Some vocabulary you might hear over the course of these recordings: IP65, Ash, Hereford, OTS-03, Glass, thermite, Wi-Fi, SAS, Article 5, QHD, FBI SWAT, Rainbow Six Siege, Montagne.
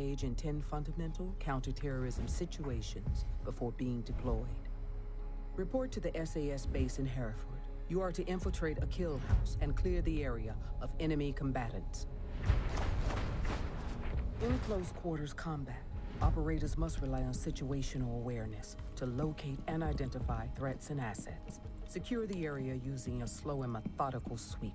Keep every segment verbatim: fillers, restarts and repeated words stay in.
engage in ten fundamental counterterrorism situations before being deployed. Report to the S A S base in Hereford. You are to infiltrate a kill house and clear the area of enemy combatants. In close quarters combat, operators must rely on situational awareness to locate and identify threats and assets. Secure the area using a slow and methodical sweep.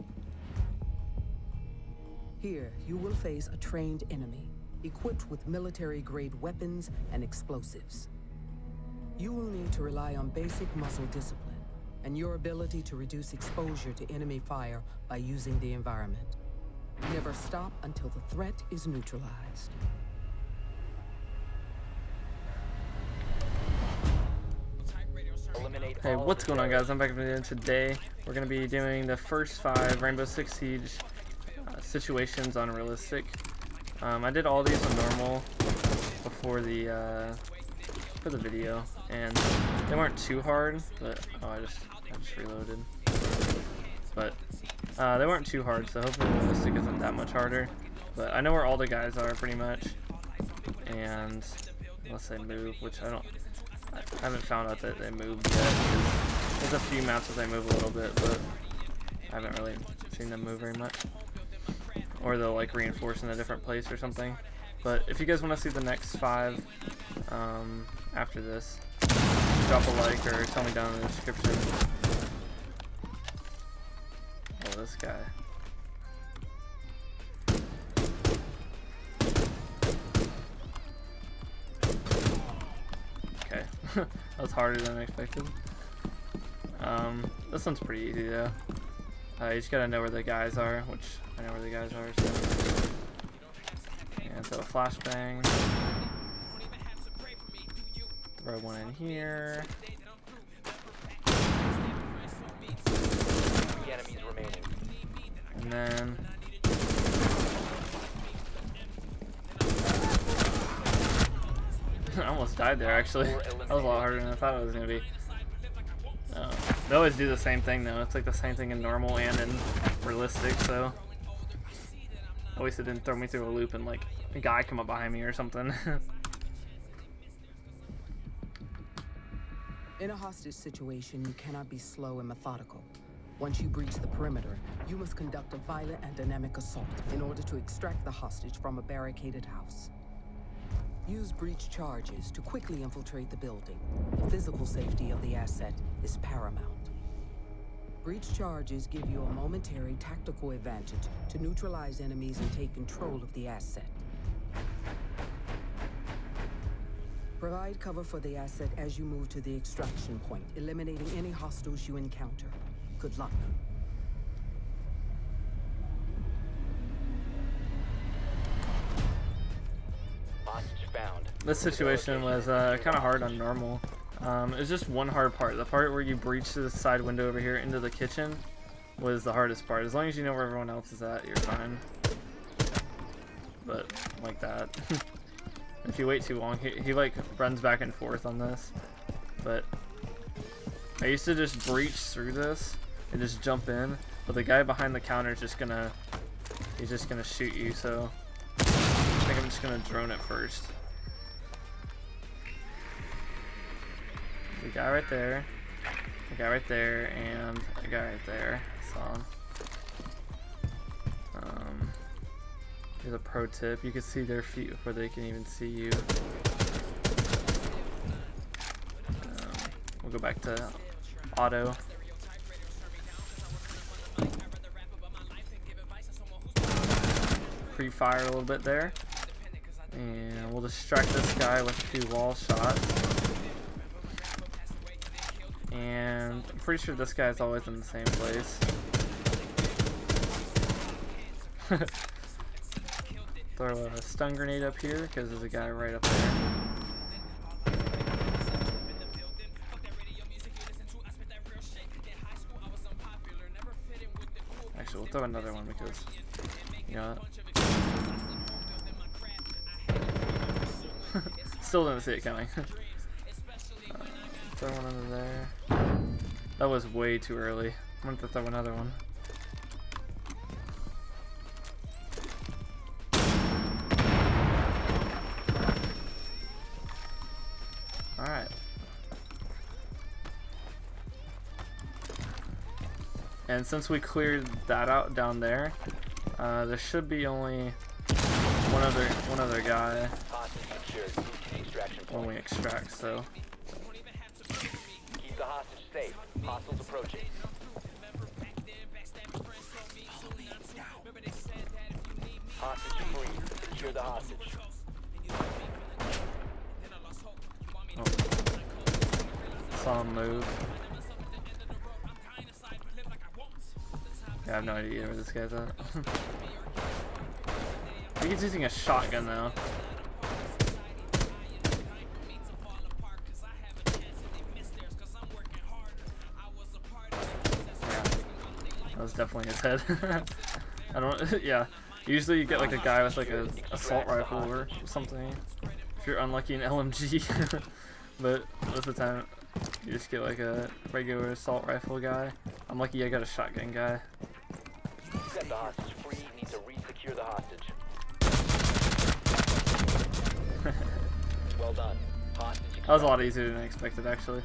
Here, you will face a trained enemy, equipped with military-grade weapons and explosives. You will need to rely on basic muscle discipline and your ability to reduce exposure to enemy fire by using the environment. Never stop until the threat is neutralized. Hey, what's going on, guys? I'm back again. Today we're going to be doing the first five Rainbow Six Siege uh, situations on realistic. Um, I did all these on normal before the uh, for the video, and they weren't too hard. But oh, I just I just reloaded. But uh, they weren't too hard, so hopefully realistic isn't that much harder. But I know where all the guys are pretty much, and unless they move, which I don't. I haven't found out that they moved yet. There's a few maps that they move a little bit, but I haven't really seen them move very much. Or they'll like reinforce in a different place or something. But if you guys want to see the next five um, after this, drop a like or tell me down in the description. Oh, this guy. That was harder than I expected. Um, this one's pretty easy though. Uh, you just gotta know where the guys are, which I know where the guys are. So. And so a flashbang. Throw one in here. The enemies remaining. And then. I almost died there, actually. That was a lot harder than I thought it was going to be. Um, they always do the same thing, though. It's like the same thing in normal and in realistic, so... At least it didn't throw me through a loop and, like, a guy come up behind me or something. In a hostage situation, you cannot be slow and methodical. Once you breach the perimeter, you must conduct a violent and dynamic assault in order to extract the hostage from a barricaded house. Use breach charges to quickly infiltrate the building. The physical safety of the asset is paramount. Breach charges give you a momentary tactical advantage to neutralize enemies and take control of the asset. Provide cover for the asset as you move to the extraction point, eliminating any hostiles you encounter. Good luck. This situation was uh, kind of hard on normal. Um, it was just one hard part. The part where you breach the side window over here into the kitchen was the hardest part. As long as you know where everyone else is at, you're fine. But like that. If you wait too long, he, he like runs back and forth on this. But I used to just breach through this and just jump in. But the guy behind the counter is just gonna, he's just gonna shoot you. So I think I'm just gonna drone it first. The guy right there, the guy right there, and the guy right there. Saw him. Um, here's a pro tip: you can see their feet before they can even see you. Um, we'll go back to auto. Pre-fire a little bit there, and we'll distract this guy with two wall shots. And I'm pretty sure this guy's always in the same place. Throw a stun grenade up here, because there's a guy right up there. Actually, we'll throw another one because, you know. Still didn't see it coming. Throw one under there. That was way too early. I'm gonna have to throw another one. And since we cleared that out down there, uh, there should be only one other one other guy when we extract. So keep the hostage safe. Hostiles approaching. Hostage free. Secure the hostage. Oh. Saw him move. Yeah, I have no idea where this guy's at. I think he's using a shotgun though. Yeah. That was definitely his head. I don't yeah. Usually you get like a guy with like a assault rifle or something. If you're unlucky, an L M G, but most of the time you just get like a regular assault rifle guy. I'm lucky I got a shotgun guy. Set the hostage free. You need to re-secure the hostage. Well done. Hostage. That was a lot easier than I expected, actually.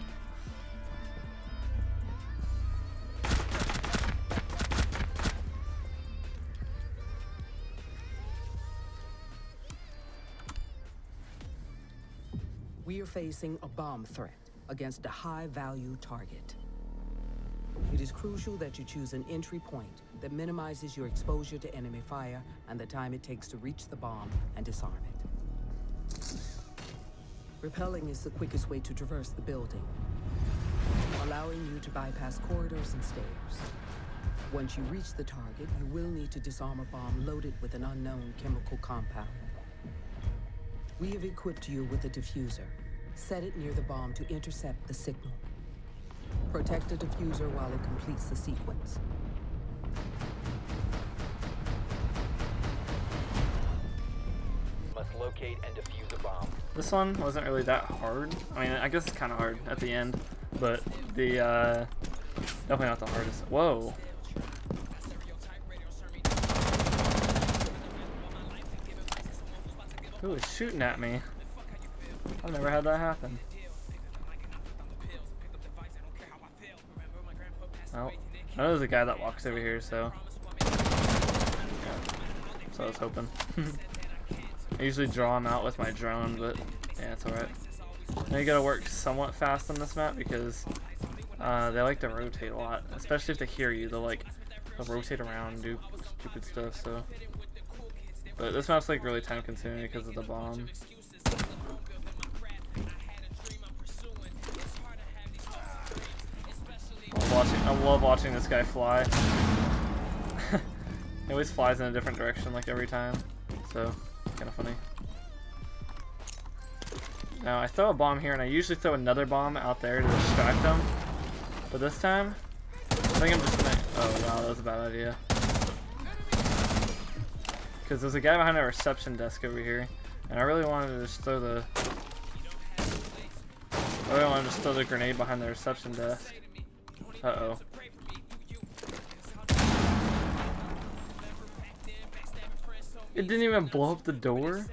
We are facing a bomb threat against a high-value target. It is crucial that you choose an entry point that minimizes your exposure to enemy fire and the time it takes to reach the bomb and disarm it. Repelling is the quickest way to traverse the building, allowing you to bypass corridors and stairs. Once you reach the target, you will need to disarm a bomb loaded with an unknown chemical compound. We have equipped you with a diffuser. Set it near the bomb to intercept the signal. Protect the diffuser while it completes the sequence. Must locate and defuse a bomb. This one wasn't really that hard. I mean, I guess it's kind of hard at the end, but the uh, definitely not the hardest. Whoa. Who is shooting at me? I've never had that happen. Well, I know there's a guy that walks over here, so. So I was hoping. I usually draw him out with my drone, but yeah, it's alright. Now you gotta work somewhat fast on this map because uh, they like to rotate a lot. Especially if they hear you, they'll like they'll rotate around and do stupid stuff, so. But this map's like really time consuming because of the bomb. I love watching, I love watching this guy fly. He always flies in a different direction like every time. So, kind of funny. Now I throw a bomb here and I usually throw another bomb out there to distract them. But this time, I think I'm just gonna... Oh wow, that was a bad idea. Because there's a guy behind a reception desk over here, and I really wanted to just throw the I really wanted to just throw the grenade behind the reception desk. Uh-oh. It didn't even blow up the door?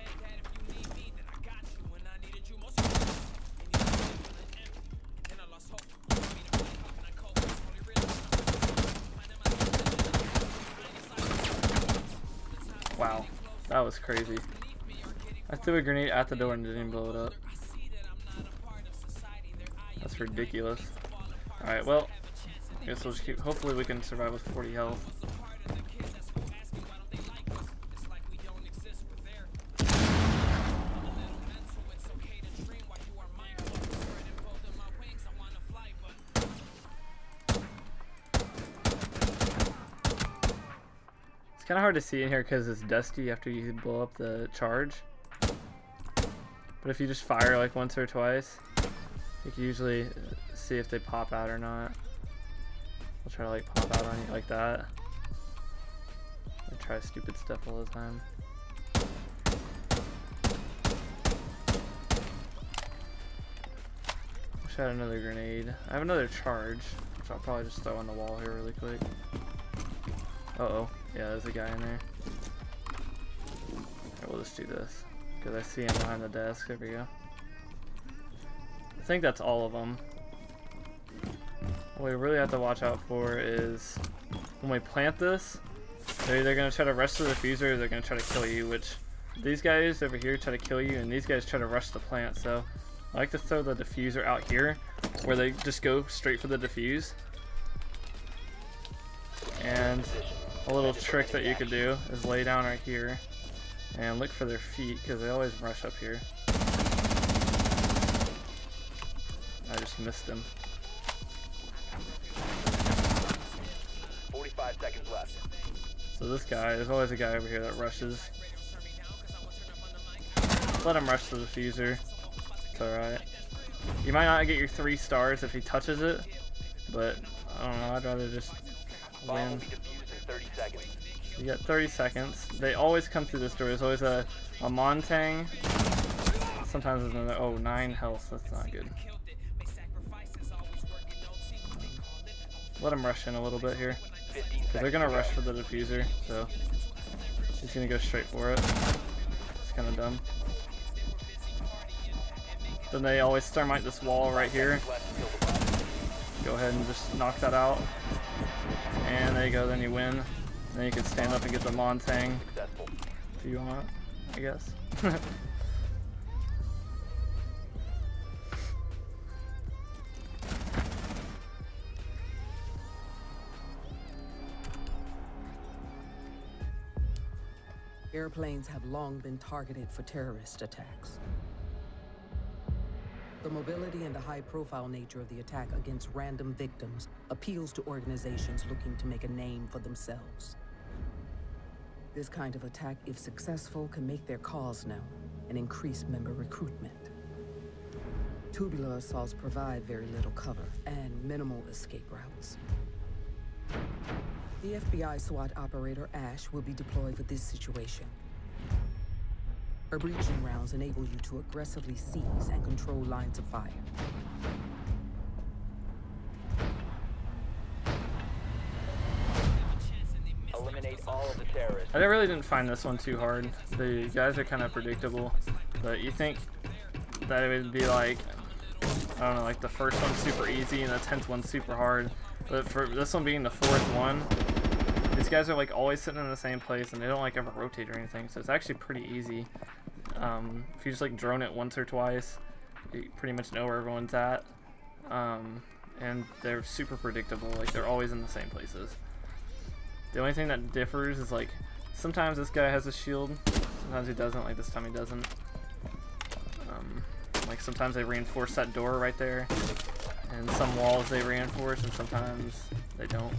Wow, that was crazy. I threw a grenade at the door and didn't even blow it up. That's ridiculous. Alright, well, I guess we'll just keep. Hopefully, we can survive with forty health. It's kind of hard to see in here because it's dusty after you blow up the charge. But if you just fire like once or twice, you can usually see if they pop out or not. I'll try to like pop out on you like that. I try stupid stuff all the time. Wish I had another grenade. I have another charge, which I'll probably just throw on the wall here really quick. Uh oh. Yeah, there's a guy in there. Alright, we'll just do this. Because I see him behind the desk. There we go. I think that's all of them. What we really have to watch out for is when we plant this, they're either going to try to rush the diffuser or they're going to try to kill you, which these guys over here try to kill you and these guys try to rush the plant. So I like to throw the diffuser out here where they just go straight for the diffuse. And a little trick that you could do is lay down right here and look for their feet because they always rush up here. I just missed him. forty-five seconds left. So this guy, there's always a guy over here that rushes. Let him rush the diffuser. It's alright. You might not get your three stars if he touches it, but I don't know, I'd rather just win. You got thirty seconds. They always come through this door. There's always a, a Montagne. Sometimes there's another, oh, nine health. That's not good. Let him rush in a little bit here. They're gonna rush for the diffuser, so he's gonna go straight for it. It's kind of dumb. Then they always thermite this wall right here. Go ahead and just knock that out. And there you go, then you win. Then you can stand up and get the Montagne if you want, I guess. Airplanes have long been targeted for terrorist attacks. The mobility and the high-profile nature of the attack against random victims appeals to organizations looking to make a name for themselves. This kind of attack, if successful, can make their cause known and increase member recruitment. Tubular assaults provide very little cover and minimal escape routes. The F B I SWAT operator, Ash, will be deployed for this situation. Her breaching rounds enable you to aggressively seize and control lines of fire. Eliminate all of the terrorists. I really didn't find this one too hard. The guys are kind of predictable, but you think that it would be like, I don't know, like the first one super easy and the tenth one super hard. But for this one being the fourth one, these guys are like always sitting in the same place and they don't like ever rotate or anything, so it's actually pretty easy. Um, if you just like drone it once or twice, you pretty much know where everyone's at. Um, and they're super predictable, like they're always in the same places. The only thing that differs is like sometimes this guy has a shield, sometimes he doesn't, like this time he doesn't. Um, like sometimes they reinforce that door right there. And some walls they reinforce, and sometimes they don't.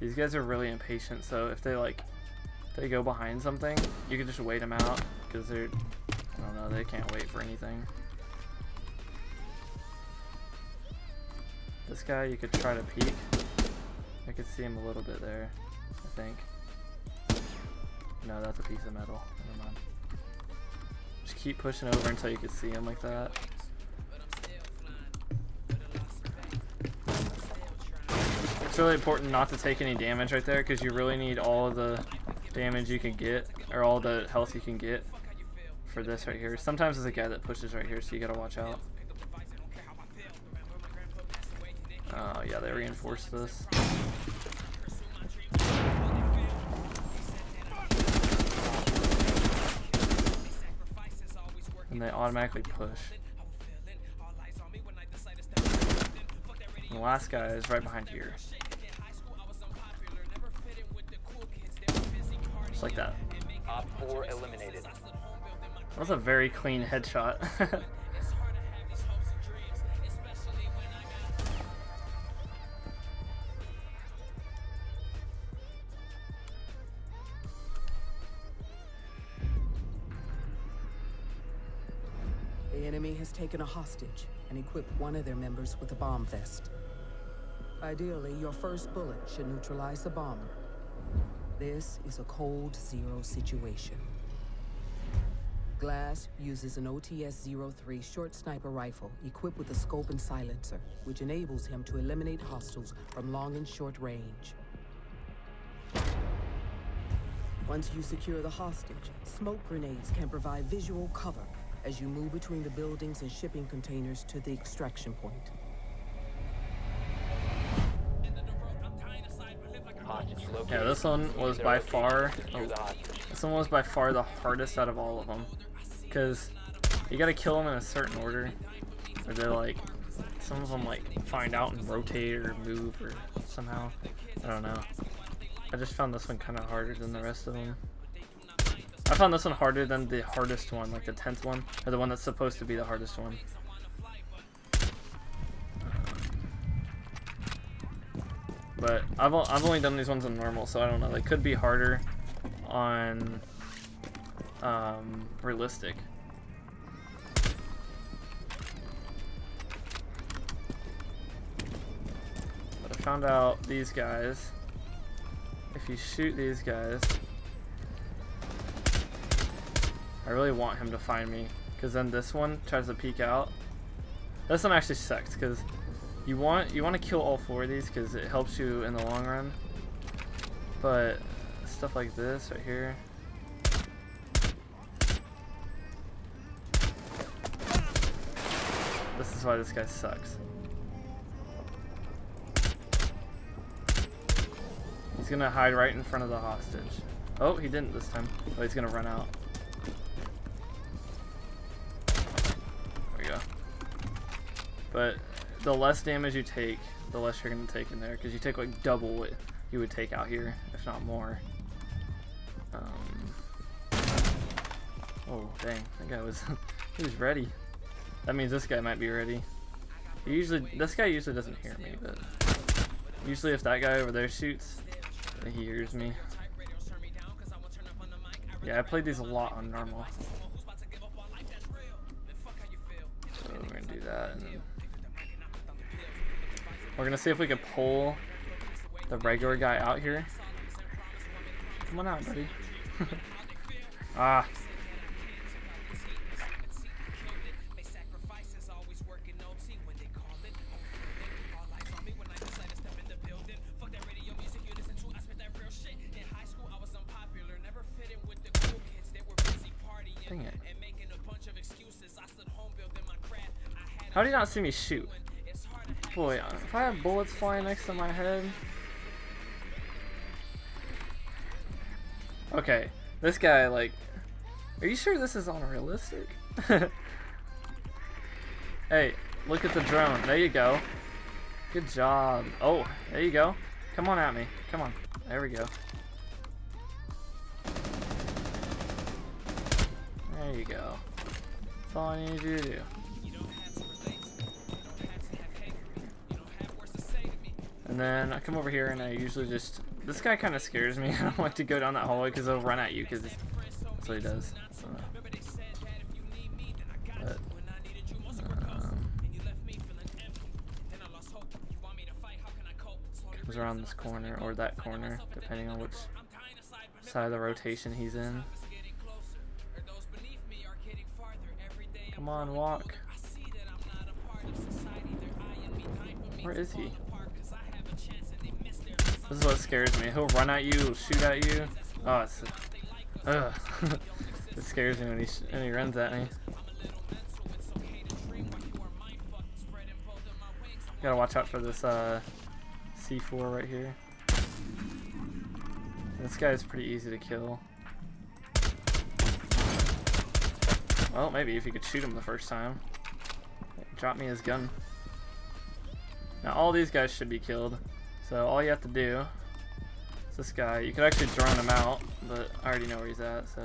These guys are really impatient, so if they like they go behind something, you can just wait them out because they're, I don't know, they can't wait for anything. This guy, you could try to peek. I could see him a little bit there, I think. No, that's a piece of metal. Never mind. Just keep pushing over until you can see him like that. It's really important not to take any damage right there because you really need all of the damage you can get, or all the health you can get for this right here. Sometimes there's a guy that pushes right here, so you gotta watch out. Oh, uh, yeah, they reinforced this. And they automatically push. And the last guy is right behind here. Like that. Op four eliminated. That was a very clean headshot. The enemy has taken a hostage and equipped one of their members with a bomb vest. Ideally, your first bullet should neutralize the bomber. This is a cold zero situation. Glass uses an O T S zero three short sniper rifle equipped with a scope and silencer, which enables him to eliminate hostiles from long and short range. Once you secure the hostage, smoke grenades can provide visual cover as you move between the buildings and shipping containers to the extraction point. Yeah, this one was by far oh, this one was by far the hardest out of all of them, because you gotta kill them in a certain order, or they're like, some of them like find out and rotate or move or somehow, I don't know. I just found this one kind of harder than the rest of them. I found this one harder than the hardest one, like the tenth one, or the one that's supposed to be the hardest one. But I've, I've only done these ones on normal, so I don't know. They could be harder on um, realistic. But I found out these guys, if you shoot these guys, I really want him to find me, because then this one tries to peek out. This one actually sucks, because you want you want to kill all four of these, because it helps you in the long run. But stuff like this right here, this is why this guy sucks. He's gonna hide right in front of the hostage. Oh, he didn't this time. Oh, he's gonna run out. There we go. But the less damage you take, the less you're gonna take in there, because you take like double what you would take out here, if not more. Um, oh dang, that guy was he was ready. That means this guy might be ready. He usually this guy usually doesn't hear me, but usually if that guy over there shoots, he hears me. Yeah, I played these a lot on normal. So we're gonna do that, and then we're gonna see if we can pull the regular guy out here. Come on out, buddy. Ah. How do you not see me shoot? Boy, if I have bullets flying next to my head. Okay, this guy, like, are you sure this is on realistic? Hey, look at the drone. There you go. Good job. Oh, there you go. Come on at me. Come on. There we go. There you go. That's all I need you to do. And then I come over here and I usually just, this guy kind of scares me. I don't like to go down that hallway because he'll run at you, because that's what he does. So, but, um, comes around this corner or that corner, depending on which side of the rotation he's in. Come on, walk. Where is he? This is what scares me. He'll run at you, he'll shoot at you. Oh, it's, uh, it scares me when he, sh when he runs at me. Gotta watch out for this uh, C four right here. This guy is pretty easy to kill. Well, maybe if you could shoot him the first time. Drop me his gun. Now all these guys should be killed. So all you have to do is this guy. You could actually drone him out, but I already know where he's at, so.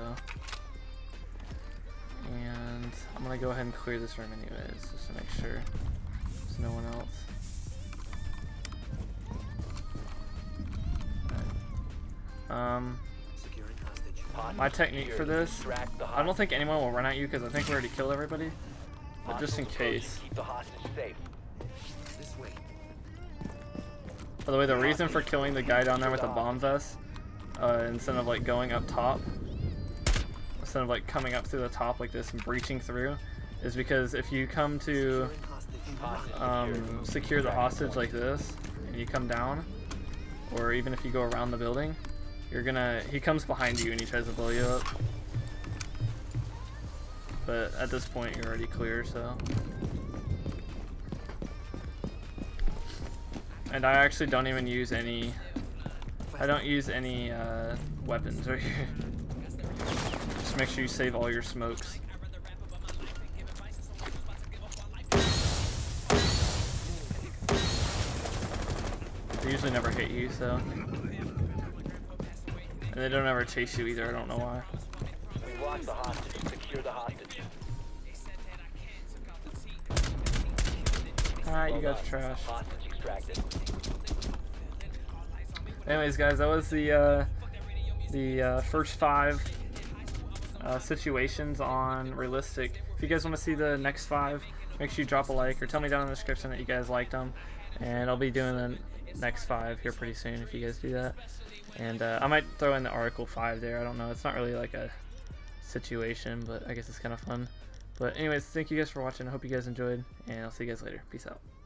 And I'm gonna go ahead and clear this room anyways, just to make sure there's no one else. Right. Um, my technique for this, I don't think anyone will run at you because I think we already killed everybody, but just in case. By the way, the reason for killing the guy down there with the bomb vest, uh, instead of like going up top, was instead of like coming up through the top like this and breaching through is because if you come to um, secure the hostage like this and you come down, or even if you go around the building, you're gonna, he comes behind you and he tries to blow you up. But at this point you're already clear, so. And I actually don't even use any, I don't use any uh, weapons right here. Just make sure you save all your smokes. They usually never hit you, so. And they don't ever chase you either, I don't know why. We locked the hostage, secure the hostage. Alright, you guys trash. Anyways, guys, that was the uh, the uh, first five uh, situations on Realistic. If you guys want to see the next five, make sure you drop a like or tell me down in the description that you guys liked them, and I'll be doing the next five here pretty soon if you guys do that. And uh, I might throw in the Article five there. I don't know. It's not really like a situation, but I guess it's kind of fun. But anyways, thank you guys for watching. I hope you guys enjoyed, and I'll see you guys later. Peace out.